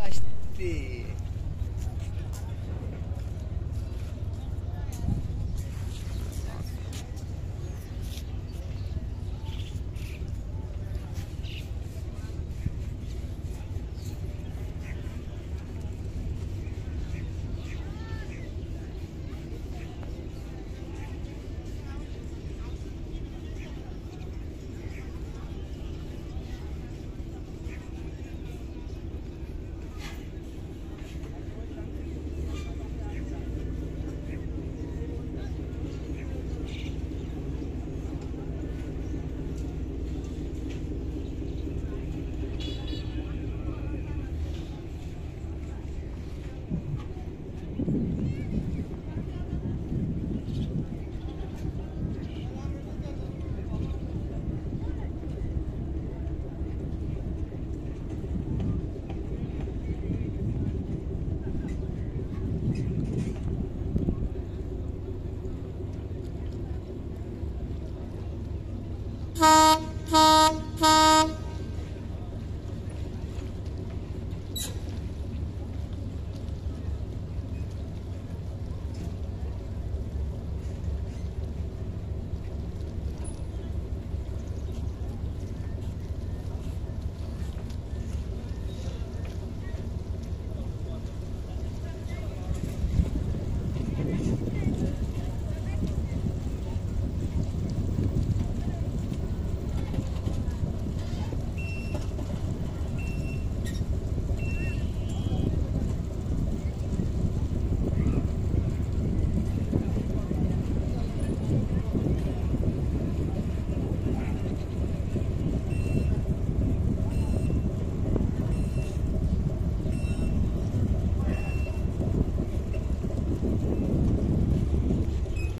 Ах ты!